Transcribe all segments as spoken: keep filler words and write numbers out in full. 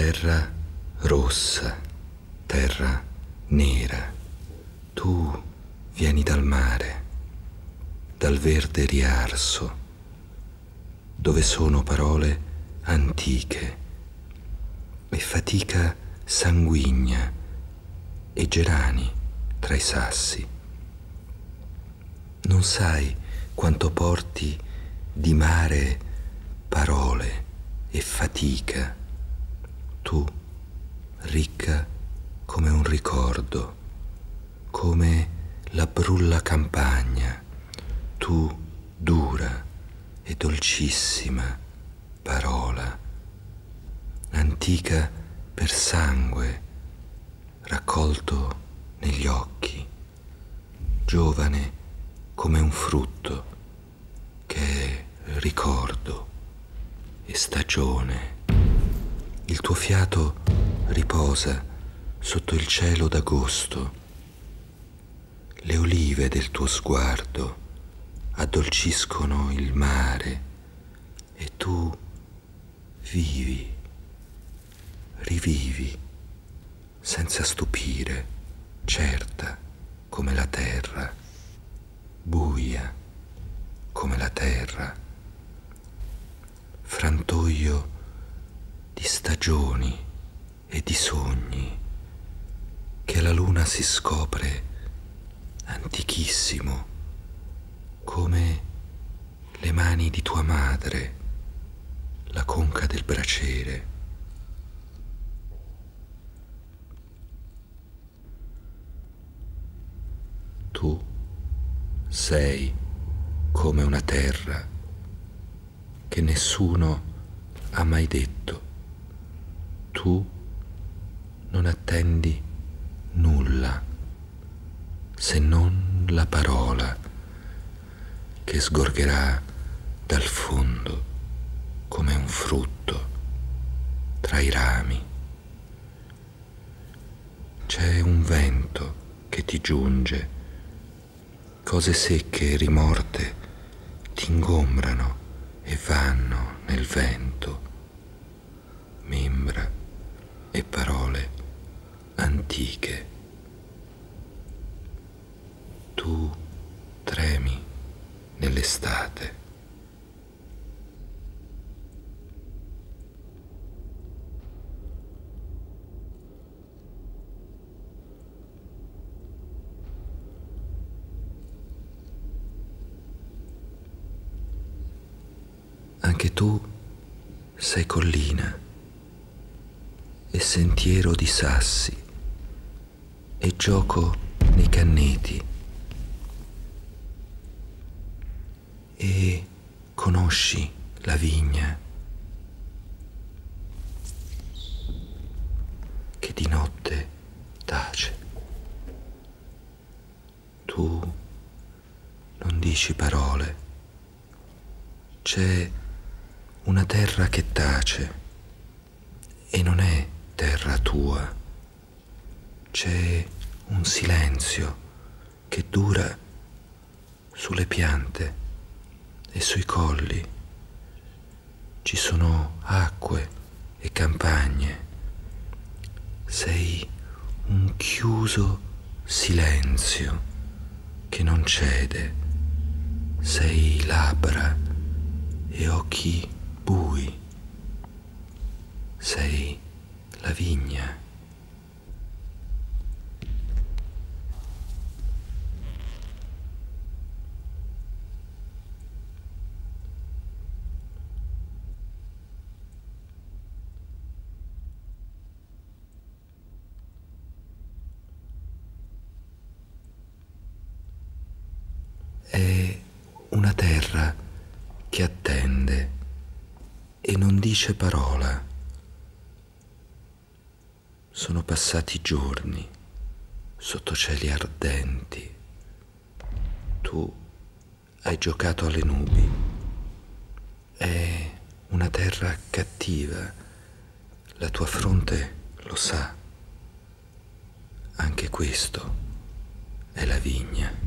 terra rossa, terra nera. Tu vieni dal mare, dal verde riarso, dove sono parole antiche e fatica sanguigna e gerani tra i sassi. Non sai quanto porti di mare parole e fatica, tu ricca come un ricordo, come la brulla campagna, tu dura e dolcissima parola, antica per sangue raccolto negli occhi, giovane come un frutto che è ricordo e stagione. Il tuo fiato riposa sotto il cielo d'agosto, le olive del tuo sguardo addolciscono il mare e tu vivi, rivivi senza stupire, certa come la terra, buia come la terra, frantoio di stagioni e di sogni che la luna si scopre antichissimo come le mani di tua madre, la conca del braciere. Tu sei come una terra che nessuno ha mai detto. Tu non attendi nulla se non la parola che sgorgerà dal fondo come un frutto tra i rami. C'è un vento che ti giunge, cose secche e rimorte ti ingombrano e vanno nel vento, membra e parole antiche. Tu tremi nell'estate. Anche tu sei collina e sentiero di sassi e gioco nei canneti e conosci la vigna che di notte tace. Tu non dici parole, c'è una terra che tace e non è terra tua. C'è un silenzio che dura sulle piante e sui colli. Ci sono acque e campagne. Sei un chiuso silenzio che non cede. Sei labbra e occhi bui. Sei la vigna. È una terra che attende e non dice parola. Sono passati giorni sotto cieli ardenti. Tu hai giocato alle nubi. È una terra cattiva. La tua fronte lo sa. Anche questo è la vigna.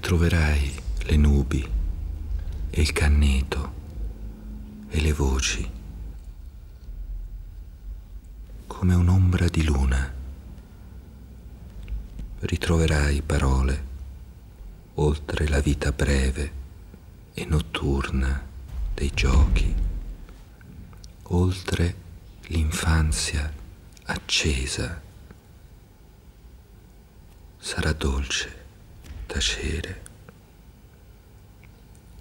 ritroverai le nubi e il canneto e le voci, come un'ombra di luna. Ritroverai parole oltre la vita breve e notturna dei giochi, oltre l'infanzia accesa. Sarà dolce tacere.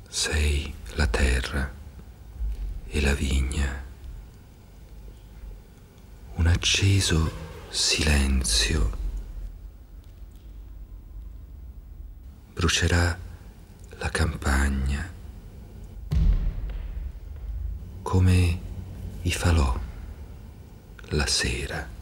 Sei la terra e la vigna, un acceso silenzio. Brucerà la campagna come i falò la sera.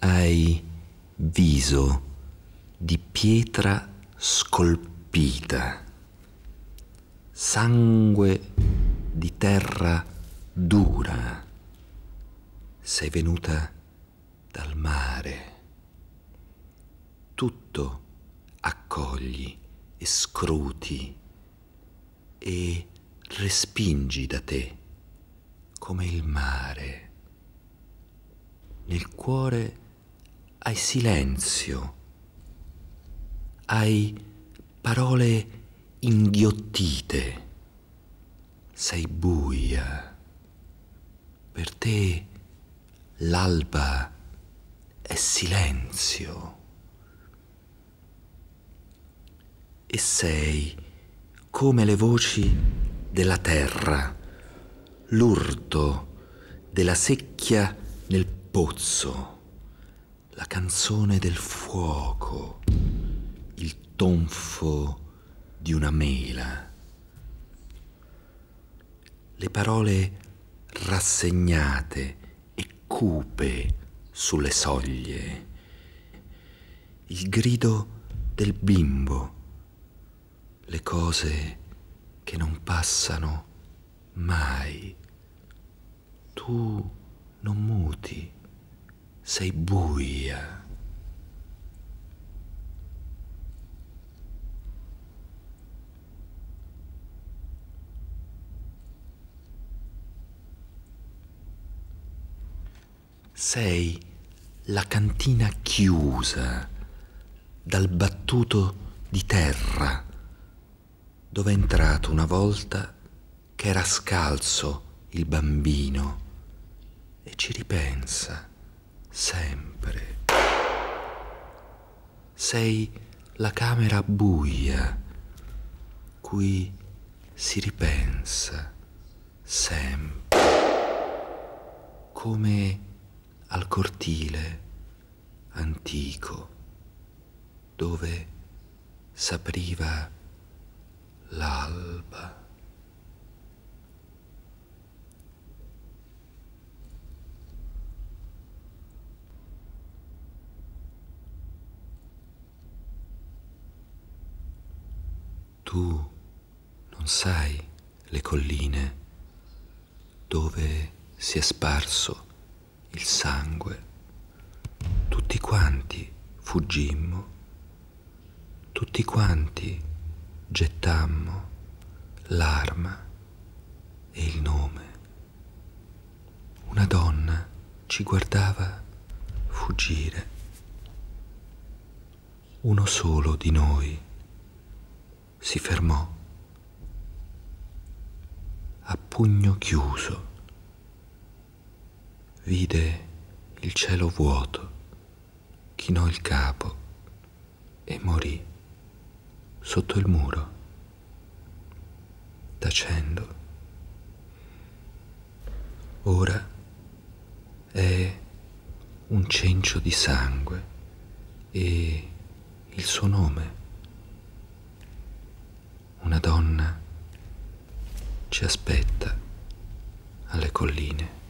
Hai viso di pietra scolpita, sangue di terra dura. Sei venuta dal mare. Tutto accogli e scruti e respingi da te come il mare. Nel cuore hai silenzio, hai parole inghiottite, sei buia. Per te l'alba è silenzio e sei come le voci della terra, l'urto della secchia nel pozzo, la canzone del fuoco, il tonfo di una mela, le parole rassegnate e cupe sulle soglie, il grido del bimbo, le cose che non passano mai. Tu non muti. Sei buia. Sei la cantina chiusa dal battuto di terra, dove è entrato una volta che era scalzo il bambino e ci ripensa sempre. Sei la camera buia cui si ripensa sempre, come al cortile antico dove s'apriva l'alba. Tu non sai le colline dove si è sparso il sangue. Tutti quanti fuggimmo, tutti quanti gettammo l'arma e il nome. Una donna ci guardava fuggire. Uno solo di noi si fermò a pugno chiuso, vide il cielo vuoto, chinò il capo e morì sotto il muro, tacendo. Ora è un cencio di sangue e il suo nome. Una donna ci aspetta alle colline.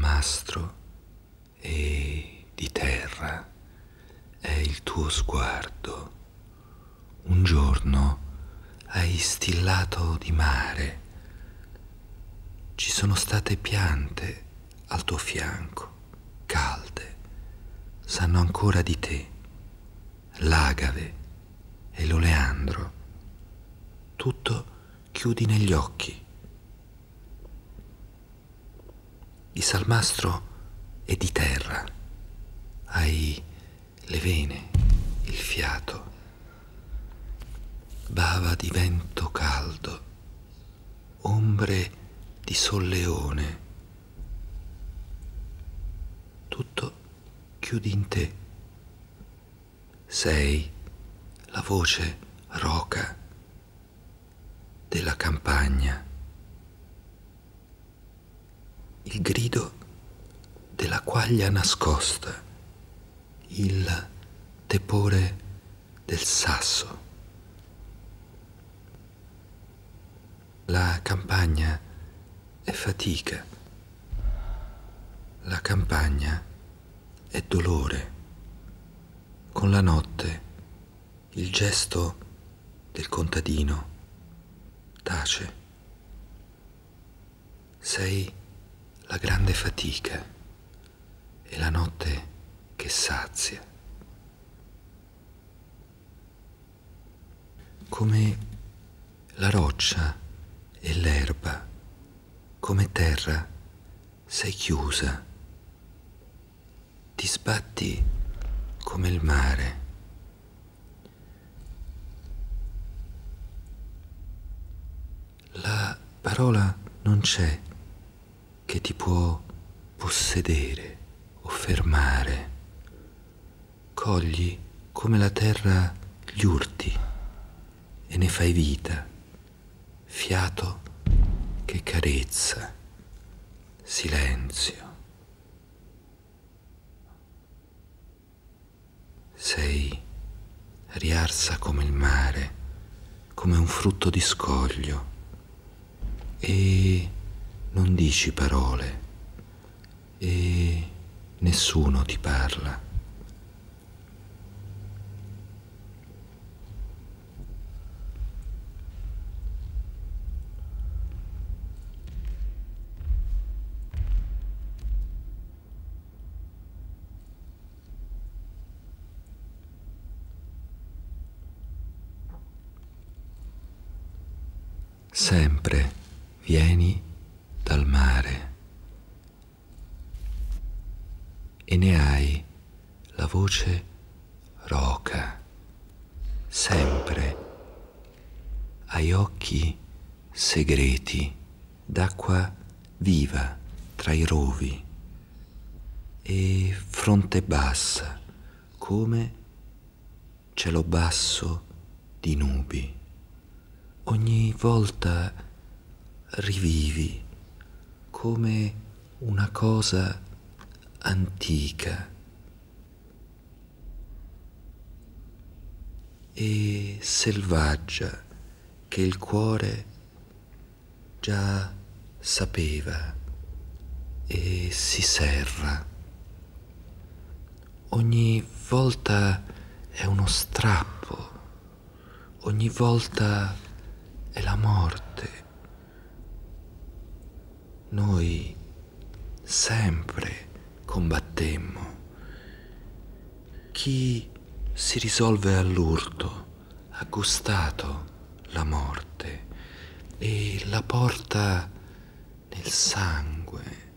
mastro e di terra è il tuo sguardo. Un giorno hai stillato di mare, ci sono state piante al tuo fianco, calde, sanno ancora di te, l'agave e l'oleandro. Tutto chiudi negli occhi. Il salmastro è di terra, hai le vene, il fiato, bava di vento caldo, ombre di solleone. Tutto chiudi in te. Sei la voce roca della campagna, il grido della quaglia nascosta, il tepore del sasso. La campagna è fatica, la campagna è dolore. Con la notte il gesto del contadino tace. Sei la grande fatica e la notte che sazia. Come la roccia e l'erba, come terra, sei chiusa. Ti sbatti come il mare. La parola non c'è che ti può possedere o fermare. Cogli come la terra gli urti e ne fai vita, fiato che carezza, silenzio. Sei riarsa come il mare, come un frutto di scoglio, e non dici parole e nessuno ti parla. Sempre vieni dal mare e ne hai la voce roca. Sempre hai occhi segreti d'acqua viva tra i rovi e fronte bassa come cielo basso di nubi. Ogni volta rivivi come una cosa antica e selvaggia che il cuore già sapeva e si serra. Ogni volta è uno strappo, ogni volta è la morte. Noi sempre combattemmo. Chi si risolve all'urto ha gustato la morte e la porta nel sangue,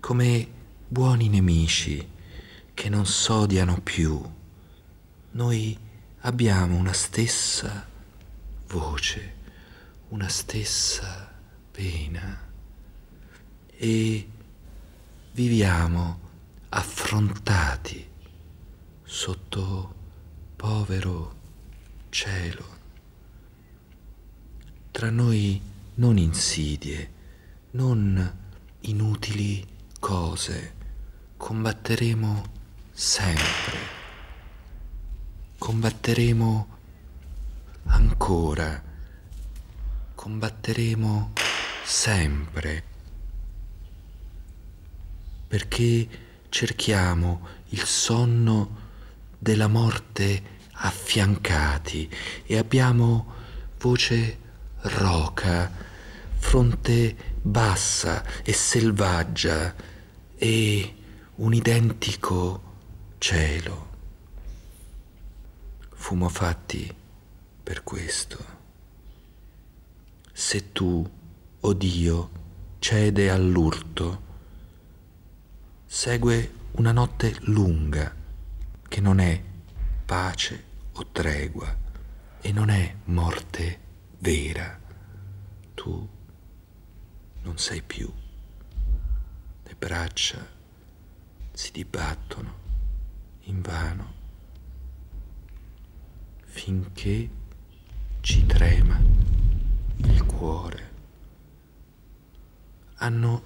come buoni nemici che non s'odiano più. Noi abbiamo una stessa voce, una stessa pena, e viviamo affrontati sotto povero cielo. Tra noi non insidie, non inutili cose. Combatteremo sempre. Combatteremo ancora. Combatteremo sempre. perché cerchiamo il sonno della morte affiancati e abbiamo voce roca, fronte bassa e selvaggia e un identico cielo. Fummo fatti per questo. Se tu, o Dio, cede all'urto, segue una notte lunga che non è pace o tregua e non è morte vera. Tu non sei più. Le braccia si dibattono invano finché ci trema il cuore. Hanno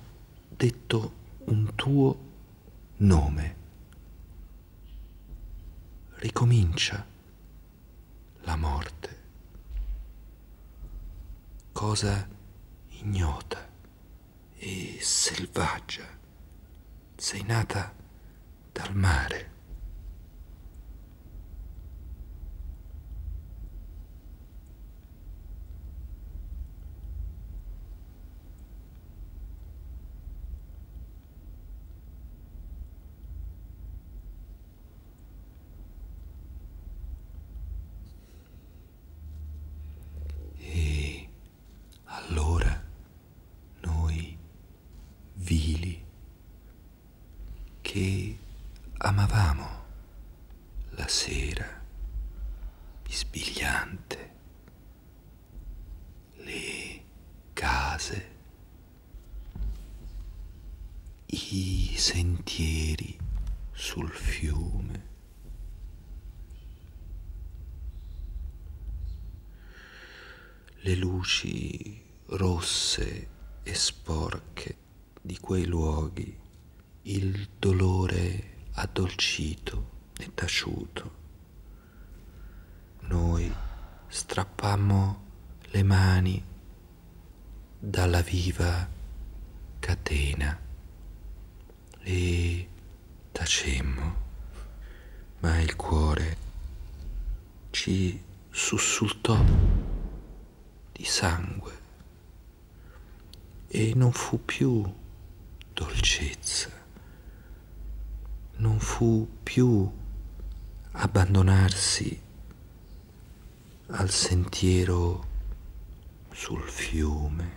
detto un tuo nome. Ricomincia la morte. Cosa ignota e selvaggia. Sei nata dal mare. Allora noi vili che amavamo la sera bisbigliante, le case, i sentieri sul fiume, le luci rosse e sporche di quei luoghi, il dolore addolcito e taciuto. Noi strappammo le mani dalla viva catena e tacemmo, ma il cuore ci sussultò di sangue. E non fu più dolcezza, non fu più abbandonarsi al sentiero sul fiume.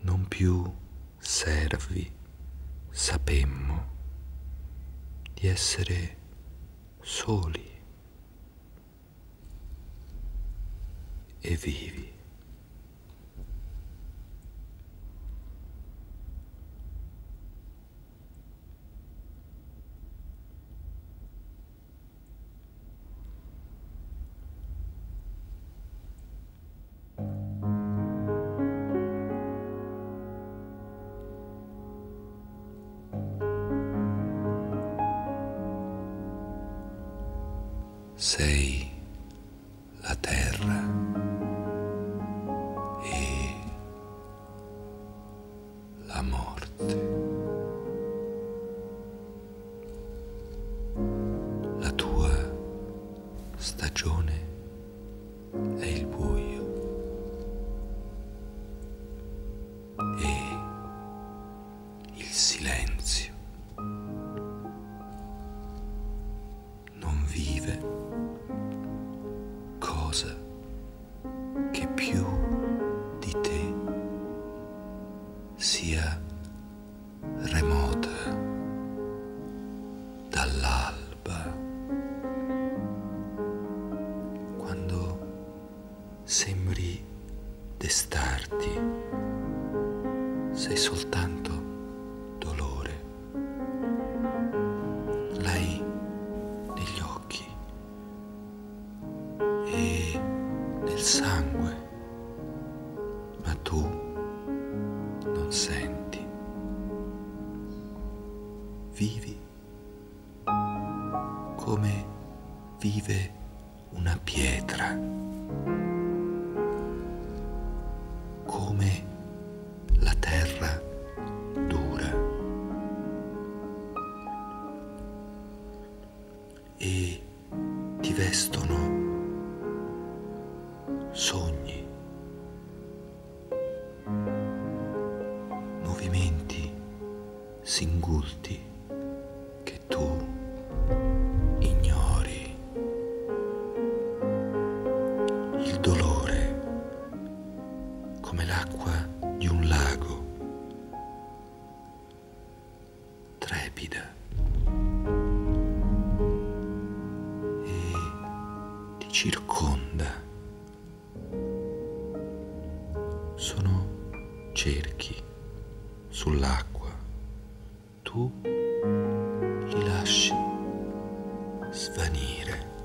Non più servi, sapemmo di essere soli e vivi. Sei la terra e la morte. La tua stagione è il buio e il silenzio. Non vive che più di te sia remota dall'alba, quando sembri destarti, sei soltanto dolore. L'hai negli occhi e nel sangue, ma tu non senti. Vivi come vive una pietra, come la terra dura, e ti vestono sogni, movimenti singulti che tu ignori. Il dolore, come l'acqua di un lago, trepida e ti circonda. Sono cerchi sull'acqua, tu li lasci svanire.